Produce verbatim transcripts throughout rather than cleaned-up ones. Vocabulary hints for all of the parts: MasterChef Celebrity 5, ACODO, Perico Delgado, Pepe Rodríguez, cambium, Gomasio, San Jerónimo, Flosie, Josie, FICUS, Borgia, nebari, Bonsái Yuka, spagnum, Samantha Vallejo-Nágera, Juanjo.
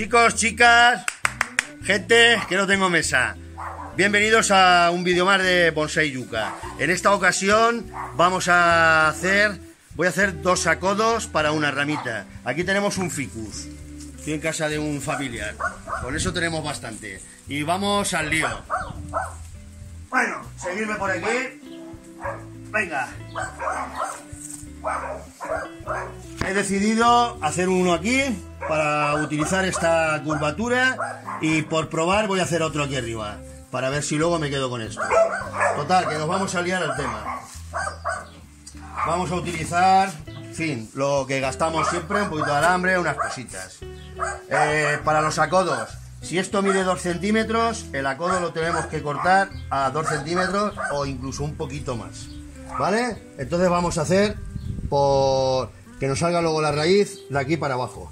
Chicos, chicas, gente que no tengo mesa, bienvenidos a un vídeo más de Bonsái Yuka. En esta ocasión vamos a hacer, voy a hacer dos acodos para una ramita. Aquí tenemos un ficus, estoy en casa de un familiar, con eso tenemos bastante. Y vamos al lío. Bueno, seguidme por aquí. Venga. He decidido hacer uno aquí para utilizar esta curvatura y por probar voy a hacer otro aquí arriba para ver si luego me quedo con esto. Total, que nos vamos a liar al tema. Vamos a utilizar, en fin, lo que gastamos siempre, un poquito de alambre, unas cositas. Eh, para los acodos, si esto mide dos centímetros, el acodo lo tenemos que cortar a dos centímetros o incluso un poquito más, ¿vale? Entonces vamos a hacer por que nos salga luego la raíz de aquí para abajo.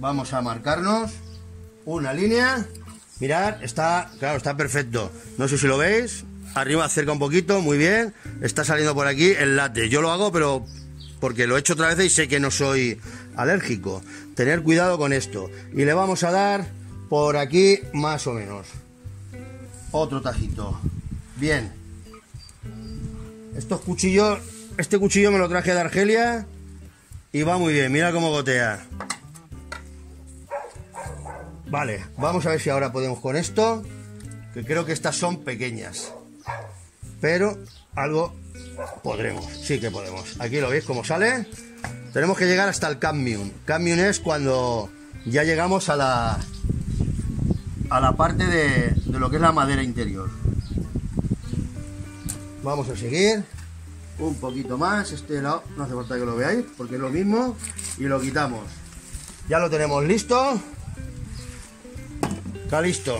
Vamos a marcarnos una línea. Mirad, está, claro, está perfecto. No sé si lo veis. Arriba cerca un poquito, muy bien. Está saliendo por aquí el late. Yo lo hago, pero porque lo he hecho otra vez y sé que no soy alérgico. Tener cuidado con esto. Y le vamos a dar por aquí más o menos. Otro tajito. Bien. Estos cuchillos, este cuchillo me lo traje de Argelia y va muy bien, mira cómo gotea. Vale, vamos a ver si ahora podemos con esto, que creo que estas son pequeñas, pero algo podremos, sí que podemos. Aquí lo veis cómo sale. Tenemos que llegar hasta el cambium. Cambium es cuando ya llegamos a la, a la parte de, de lo que es la madera interior. Vamos a seguir un poquito más. Este lado no hace falta que lo veáis porque es lo mismo, y lo quitamos. Ya lo tenemos listo. Está listo.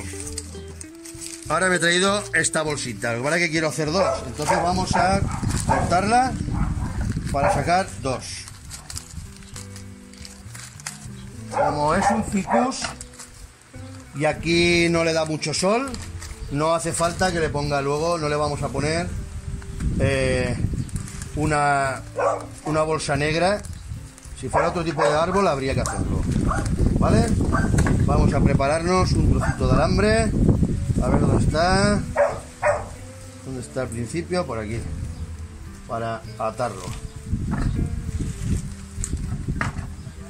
Ahora me he traído esta bolsita, lo que que quiero hacer dos, entonces vamos a cortarla para sacar dos. Como es un ficus y aquí no le da mucho sol, no hace falta que le ponga luego, no le vamos a poner Eh, una, una bolsa negra. Si fuera otro tipo de árbol habría que hacerlo, ¿vale? Vamos a prepararnos un trocito de alambre. A ver dónde está. ¿Dónde está al principio? Por aquí. Para atarlo.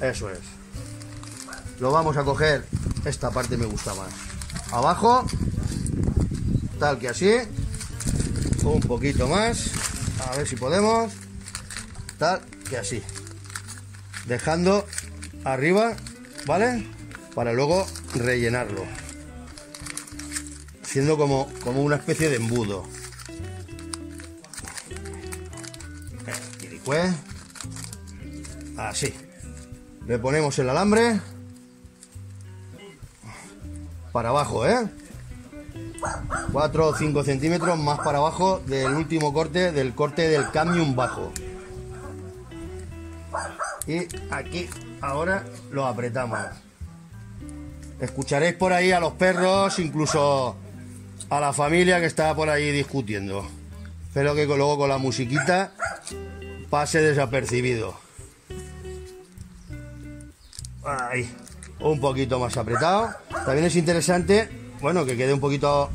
Eso es. Lo vamos a coger. Esta parte me gusta más. Abajo. Tal que así. Un poquito más, a ver si podemos, tal que así, dejando arriba, ¿vale? Para luego rellenarlo, haciendo como, como una especie de embudo. Así, le ponemos el alambre para abajo, ¿eh? cuatro o cinco centímetros más para abajo del último corte, del corte del cambium bajo. Y aquí ahora lo apretamos. Escucharéis por ahí a los perros, incluso a la familia que está por ahí discutiendo. Espero que luego con la musiquita pase desapercibido. Ahí, un poquito más apretado. También es interesante, bueno, que quede un poquito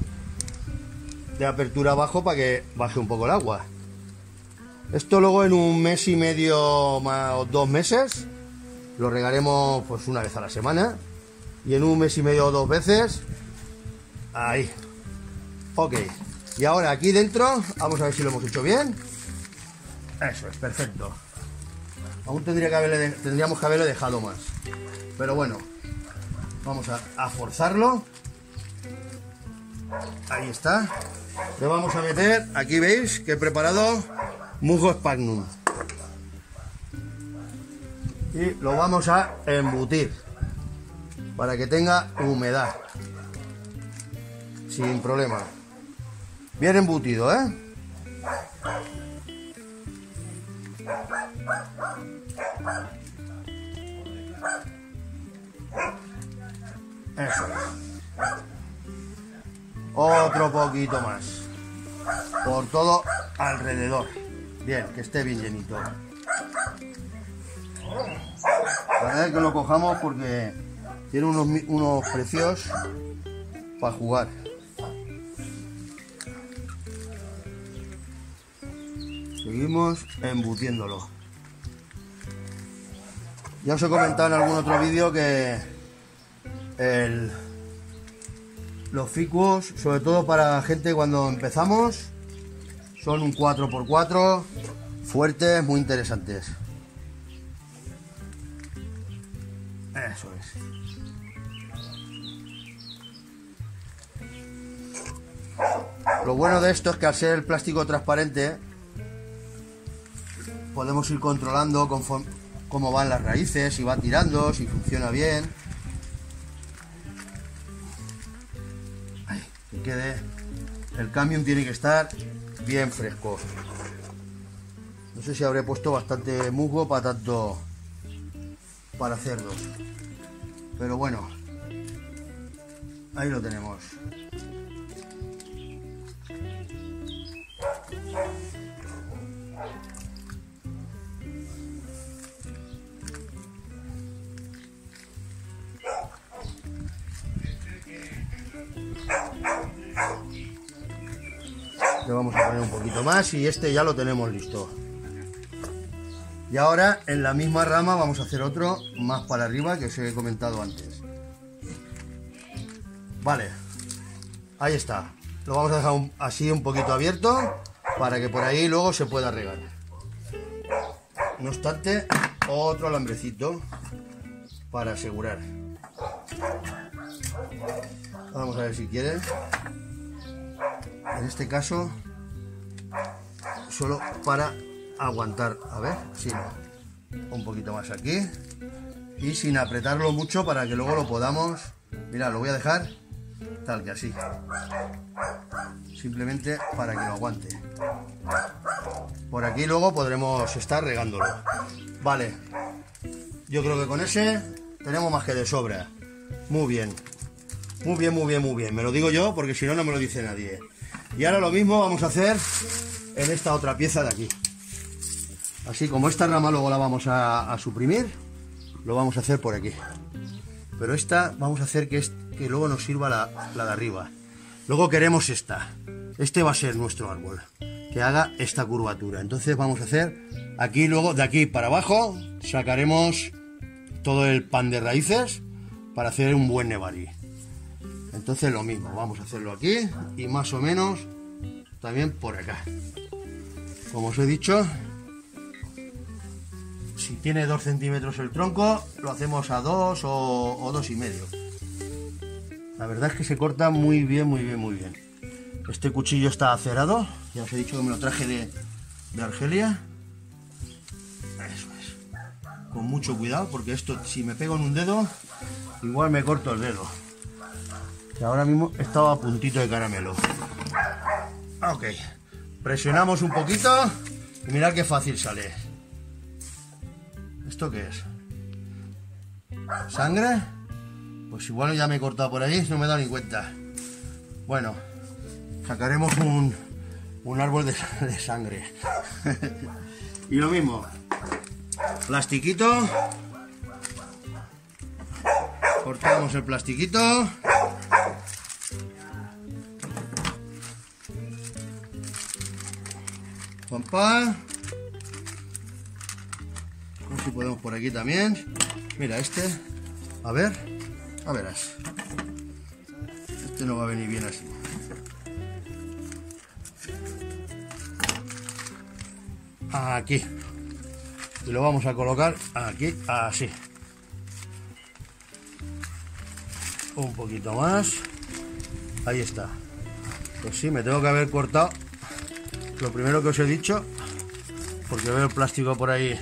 de apertura abajo para que baje un poco el agua. Esto luego en un mes y medio más, o dos meses, lo regaremos pues una vez a la semana, y en un mes y medio o dos veces. Ahí. Ok. Y ahora aquí dentro, vamos a ver si lo hemos hecho bien. Eso es, perfecto. Aún tendría que haberle, tendríamos que haberle dejado más, pero bueno, vamos a, a forzarlo. Ahí está. Le vamos a meter, aquí veis que he preparado musgo spagnum y lo vamos a embutir para que tenga humedad sin problema. Bien embutido, ¿eh? Eso es. Otro poquito más. Por todo alrededor. Bien, que esté bien llenito. ver que lo cojamos porque tiene unos, unos precios para jugar. Seguimos embutiéndolo. Ya os he comentado en algún otro vídeo que el, los ficus, sobre todo para gente cuando empezamos, son un cuatro por cuatro, fuertes, muy interesantes. Eso es. Lo bueno de esto es que al ser el plástico transparente podemos ir controlando conforme, cómo van las raíces, si va tirando, si funciona bien. Ay, que quede. El cambium tiene que estar bien fresco. No sé si habré puesto bastante musgo para tanto, para cerdos, pero bueno, ahí lo tenemos. Le vamos a poner un poquito más y este ya lo tenemos listo. Y ahora en la misma rama vamos a hacer otro más para arriba que os he comentado antes. Vale, ahí está. Lo vamos a dejar un, así un poquito abierto para que por ahí luego se pueda regar. No obstante, otro alambrecito para asegurar. Vamos a ver si quiere. En este caso, solo para aguantar, a ver, si no, un poquito más aquí y sin apretarlo mucho para que luego lo podamos, mira, lo voy a dejar tal que así, simplemente para que lo aguante. Por aquí luego podremos estar regándolo. Vale, yo creo que con ese tenemos más que de sobra. Muy bien, muy bien, muy bien, muy bien, me lo digo yo porque si no, no me lo dice nadie. Y ahora lo mismo vamos a hacer en esta otra pieza de aquí. Así como esta rama luego la vamos a, a suprimir, lo vamos a hacer por aquí. Pero esta vamos a hacer que, es, que luego nos sirva la, la de arriba. Luego queremos esta. Este va a ser nuestro árbol, que haga esta curvatura. Entonces vamos a hacer aquí luego, de aquí para abajo, sacaremos todo el pan de raíces para hacer un buen nebari. Entonces lo mismo, vamos a hacerlo aquí y más o menos también por acá. Como os he dicho, si tiene dos centímetros el tronco, lo hacemos a dos o, o dos y medio. La verdad es que se corta muy bien, muy bien, muy bien. Este cuchillo está acerado. Ya os he dicho que me lo traje de, de Argelia. Eso es. Con mucho cuidado, porque esto, si me pego en un dedo, igual me corto el dedo. Y ahora mismo estaba a puntito de caramelo. Ok. Presionamos un poquito y mirad qué fácil sale. ¿Esto qué es? ¿Sangre? Pues igual ya me he cortado por ahí, no me he dado ni cuenta. Bueno, sacaremos un, un árbol de, de sangre. Y lo mismo, plastiquito. Cortamos el plastiquito. Pompa. Si podemos por aquí también, mira este, a ver, a verás, este no va a venir bien así. Aquí, y lo vamos a colocar aquí, así. Un poquito más, ahí está. Pues sí, me tengo que haber cortado lo primero que os he dicho, porque veo el plástico por ahí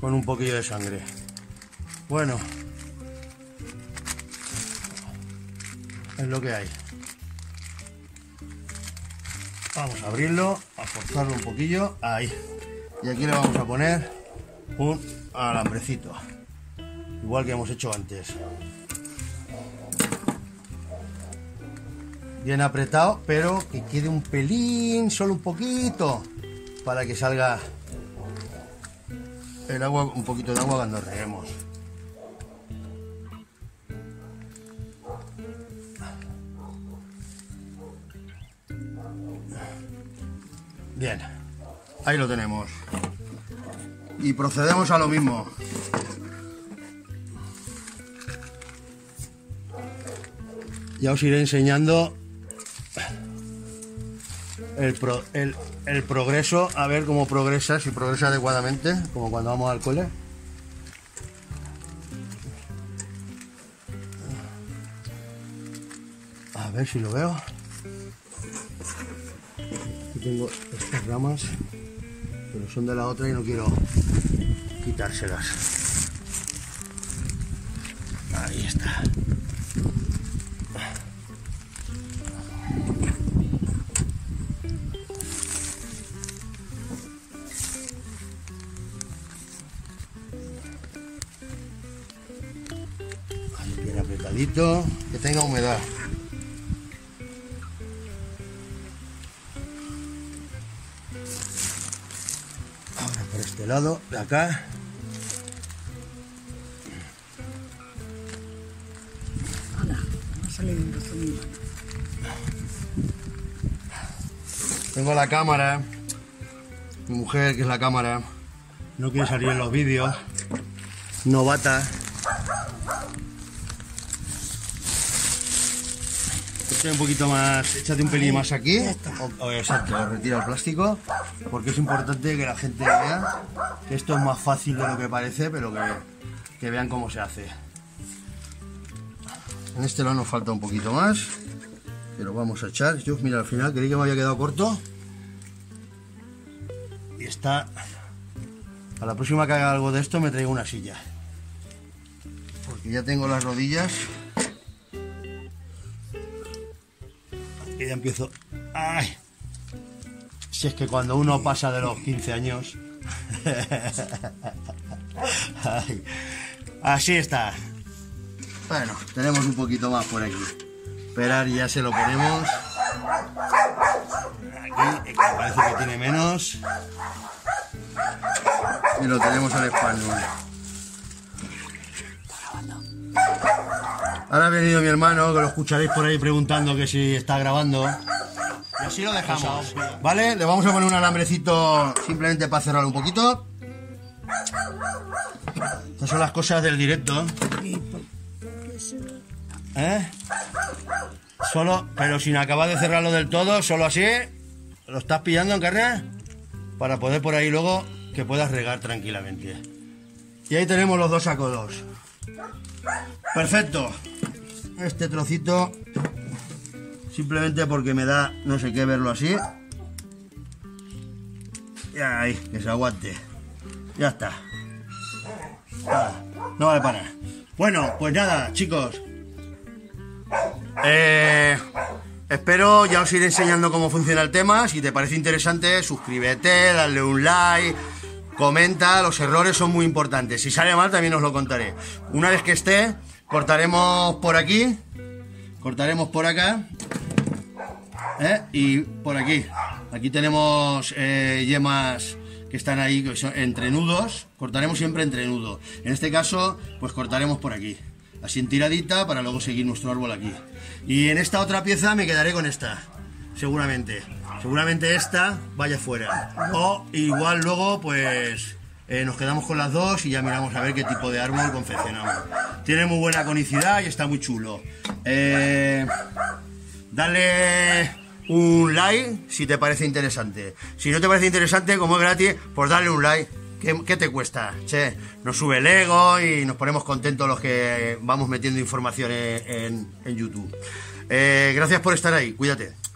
con un poquillo de sangre. Bueno, es lo que hay. Vamos a abrirlo, a forzarlo un poquillo, ahí. Y aquí le vamos a poner un alambrecito, igual que hemos hecho antes. Bien apretado, pero que quede un pelín, solo un poquito, para que salga el agua, un poquito de agua cuando reguemos. Bien, ahí lo tenemos. Y procedemos a lo mismo. Ya os iré enseñando el, pro, el, el progreso, a ver cómo progresa, si progresa adecuadamente, como cuando vamos al cole. A ver si lo veo. Aquí tengo estas ramas, pero son de la otra y no quiero quitárselas. Ahí está. Bien apretadito, que tenga humedad. Ahora por este lado, de acá. Hola, no sale bien resumido. Tengo la cámara. Mi mujer, que es la cámara, no quiere salir en los vídeos. Novata. Un poquito más, échate un pelín más aquí, o, o exacto, retira el plástico, porque es importante que la gente vea que esto es más fácil de lo que parece, pero que, que vean cómo se hace. En este lado nos falta un poquito más, que lo vamos a echar. Yo, mira, al final creí que me había quedado corto, y está. A la próxima que haga algo de esto me traigo una silla, porque ya tengo las rodillas. Y ya empiezo. ¡Ay! Si es que cuando uno pasa de los quince años. Ay. Así está. Bueno, tenemos un poquito más por aquí. Esperar, ya se lo ponemos. Aquí, que parece que tiene menos. Y lo tenemos al espagnum. Ahora ha venido mi hermano, que lo escucharéis por ahí preguntando que si está grabando. Y así lo dejamos, ¿vale? Le vamos a poner un alambrecito simplemente para cerrar un poquito. Estas son las cosas del directo. ¿Eh? Solo, pero sin acabar de cerrarlo del todo, solo así. ¿Lo estás pillando en carne? Para poder por ahí luego que puedas regar tranquilamente. Y ahí tenemos los dos acodos. Perfecto. Este trocito, simplemente porque me da no sé qué verlo así. Y ahí, que se aguante. Ya está. Ah, no vale para. Bueno, pues nada, chicos. Eh, espero, ya os iré enseñando cómo funciona el tema. Si te parece interesante, suscríbete, dale un like. Comenta, los errores son muy importantes. Si sale mal también os lo contaré. Una vez que esté, cortaremos por aquí, cortaremos por acá, ¿eh? Y por aquí. Aquí tenemos eh, yemas que están ahí, que son entrenudos. Cortaremos siempre entrenudo. En este caso, pues cortaremos por aquí, así en tiradita, para luego seguir nuestro árbol aquí. Y en esta otra pieza me quedaré con esta, seguramente. Seguramente esta vaya fuera. O igual luego pues eh, nos quedamos con las dos y ya miramos a ver qué tipo de árbol confeccionamos. Tiene muy buena conicidad y está muy chulo. Eh, dale un like si te parece interesante. Si no te parece interesante, como es gratis, pues dale un like. ¿Qué, qué te cuesta? Che, nos sube el ego y nos ponemos contentos los que vamos metiendo información en, en, en YouTube. Eh, gracias por estar ahí. Cuídate.